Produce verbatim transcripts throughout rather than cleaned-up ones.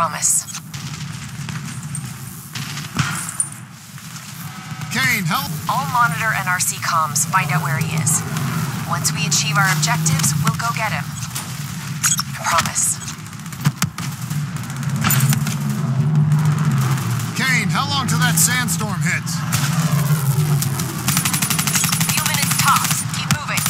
promise. Kane, help! I'll monitor N R C comms, find out where he is. Once we achieve our objectives, we'll go get him. I promise. Kane, how long till that sandstorm hits? Few minutes tops. Keep moving.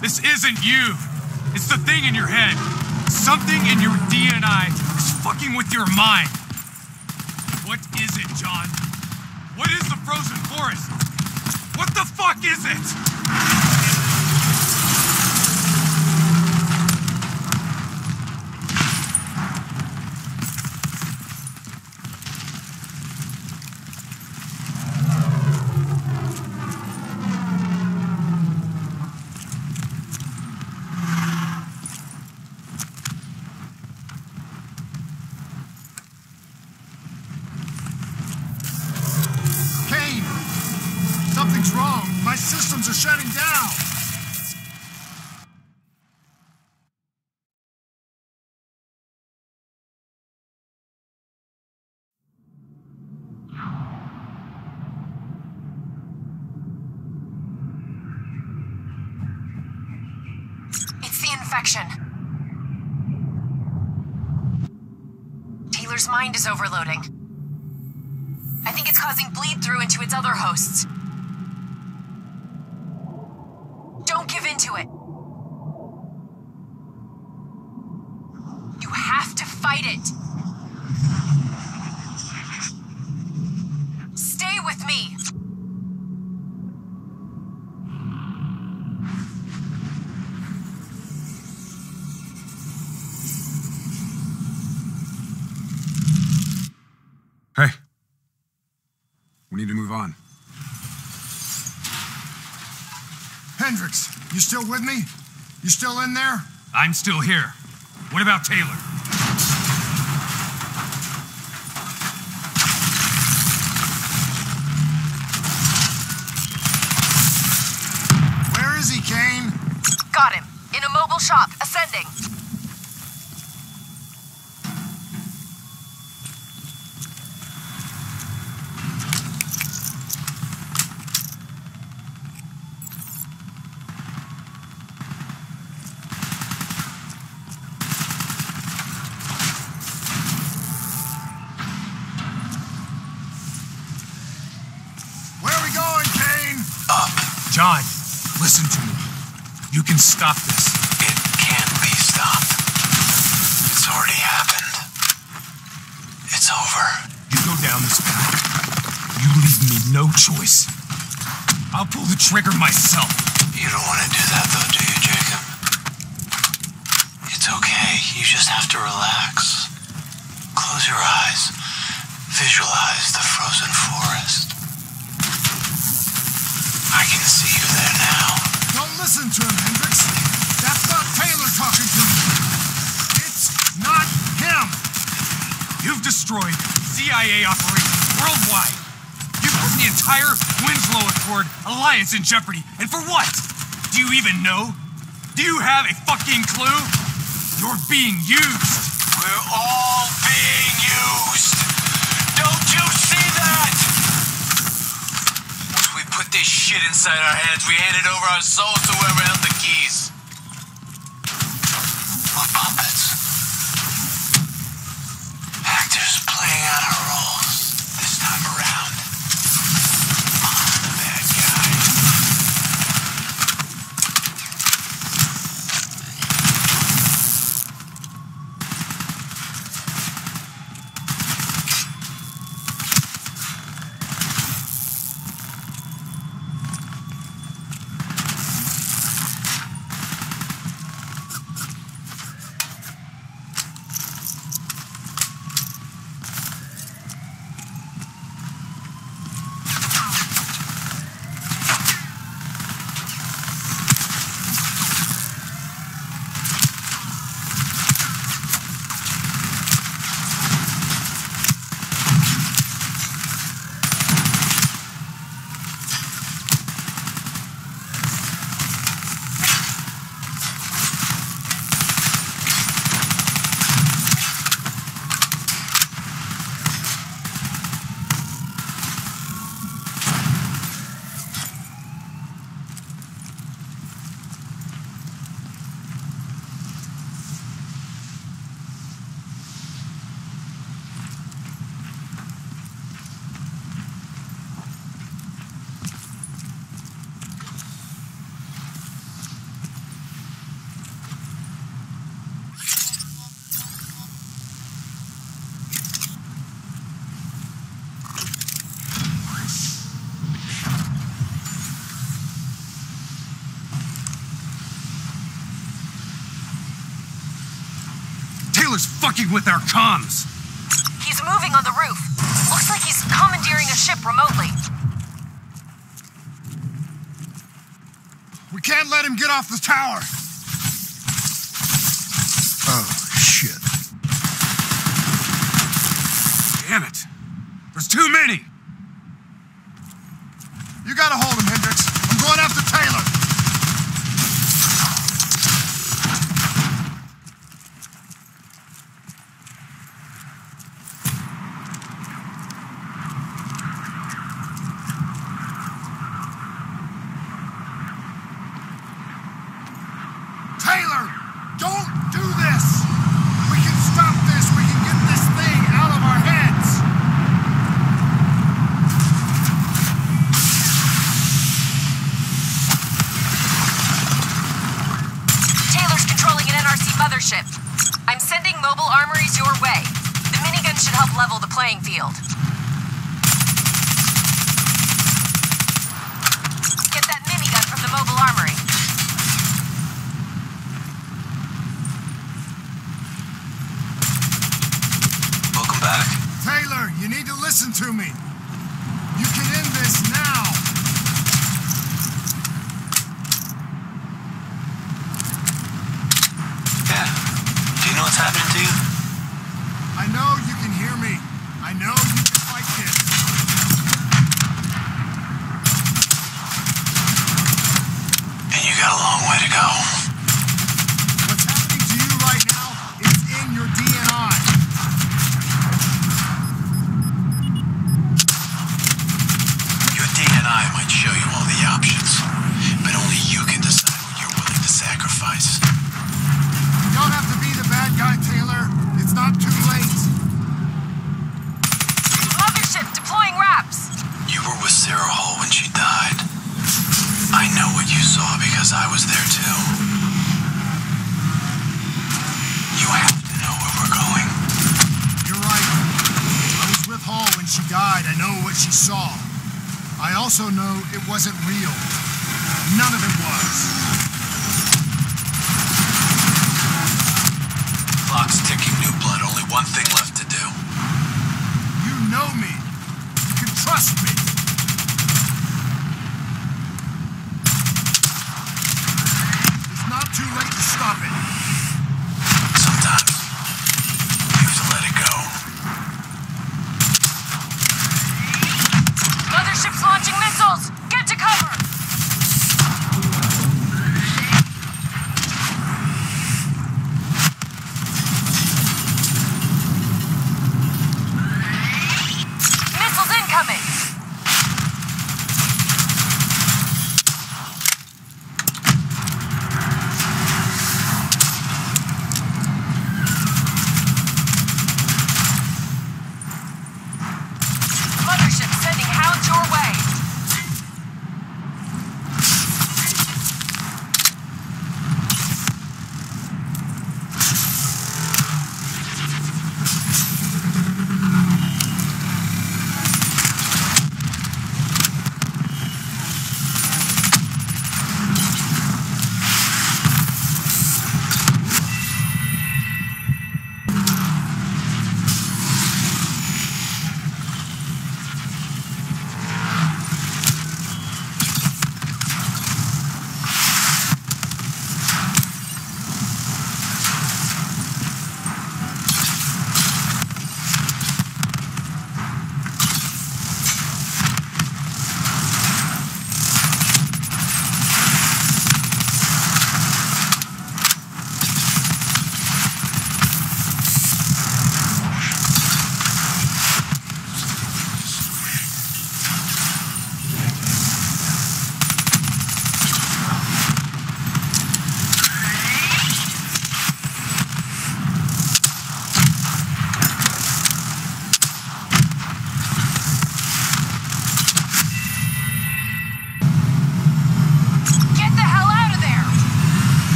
This isn't you. It's the thing in your head. Something in your D N I is fucking with your mind. What is it, John? What is the frozen forest? What the fuck is it? Taylor's mind is overloading. I think it's causing bleed through into its other hosts. Don't give in to it. You have to fight it. Stay with me. We need to move on. Hendricks, you still with me? You still in there? I'm still here. What about Taylor? Where is he, Kane? Got him. In a mobile shop, ascending. John, listen to me. You can stop this. It can't be stopped. It's already happened. It's over. You go down this path. You leave me no choice. I'll pull the trigger myself. You don't want to do that though, do you, Jacob? It's okay. You just have to relax. Close your eyes. Visualize the frozen forest. C I A operations worldwide. You put the entire Winslow Accord alliance in jeopardy, and for what? Do you even know? Do you have a fucking clue? You're being used. We're all being used. Don't you see that? Once we put this shit inside our heads, we handed over our souls to whoever held the keys. We're puppets. Actors playing out our roles. This time around, I'm the bad guy. Fucking with our comms. He's moving on the roof. Looks like he's commandeering a ship remotely. We can't let him get off the tower. Oh, shit. Damn it. There's too many. You gotta hold him, Hendricks. I'm going after Taylor. I'm sending mobile armories your way. The minigun should help level the playing field. Get that minigun from the mobile armory. Welcome back. Taylor, you need to listen to me. You can end this now. What's happening to you? I know you can hear me. I know you can fight this. And you got a long way to go. What's happening to you right now is in your D N I. Your D N I might show you all the options, but only you can decide what you're willing to sacrifice. You don't have to be the bad guy, Taylor. It's not too late. Mothership deploying wraps. You were with Sarah Hall when she died. I know what you saw because I was there too. You have to know where we're going. You're right. I was with Hall when she died. I know what she saw. I also know it wasn't real. None of it was. Clock's ticking, new blood. Only one thing left to do. You know me. You can trust me. It's not too late to stop it. Sometimes you have to let it go.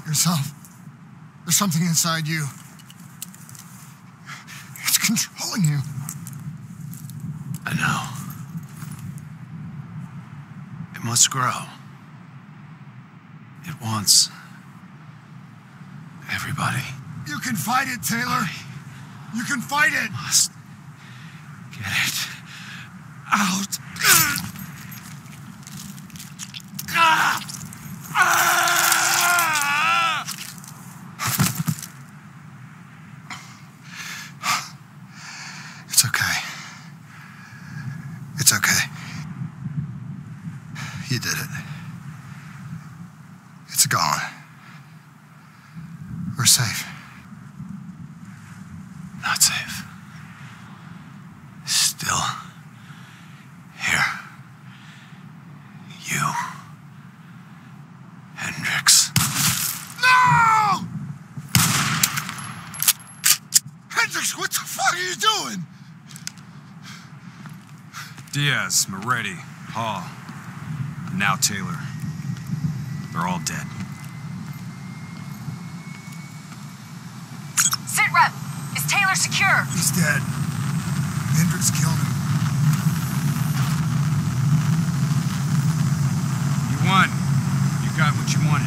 not yourself. There's something inside you. It's controlling you. I know. It must grow. It wants everybody. You can fight it, Taylor. I you can fight it. Must get it out. Ah! It's okay. It's okay. You did it. It's gone. We're safe. Not safe. Still here. You. Hendricks. No! Hendricks, what the fuck are you doing? Diaz, Moretti, Hall, and now Taylor. They're all dead. Sit rep. Is Taylor secure? He's dead. Hendricks killed him. You won. You got what you wanted.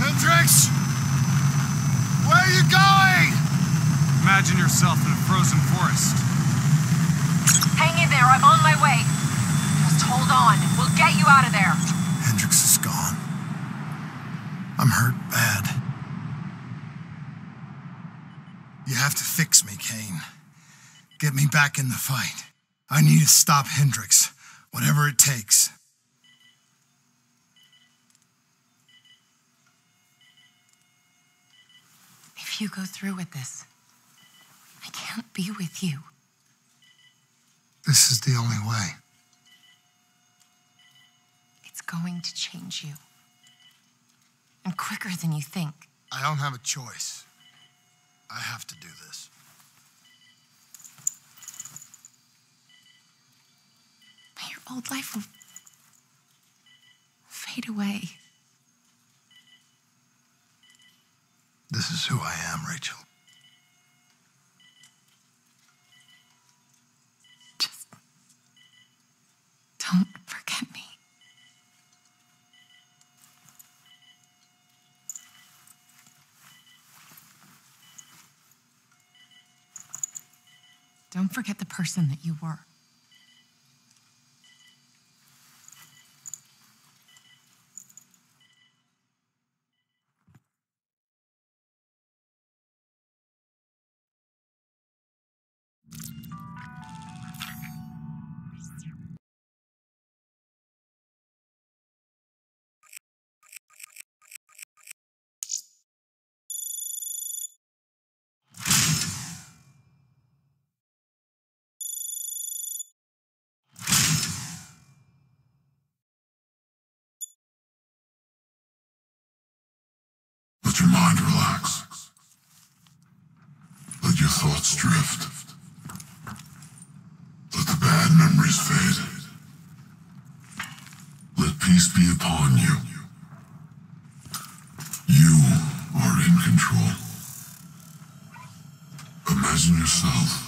Hendricks! Where are you going? Imagine yourself in a frozen forest. Hang in there. I'm on my way. Just hold on. We'll get you out of there. Hendricks is gone. I'm hurt bad. You have to fix me, Kane. Get me back in the fight. I need to stop Hendricks, whatever it takes. If you go through with this, I can't be with you. This is the only way. It's going to change you. And quicker than you think. I don't have a choice. I have to do this. But your old life will fade away. This is who I am, Rachel. Just don't forget me. Don't forget the person that you were. Let your mind relax. Let your thoughts drift. Let the bad memories fade. Let peace be upon you. You are in control. Imagine yourself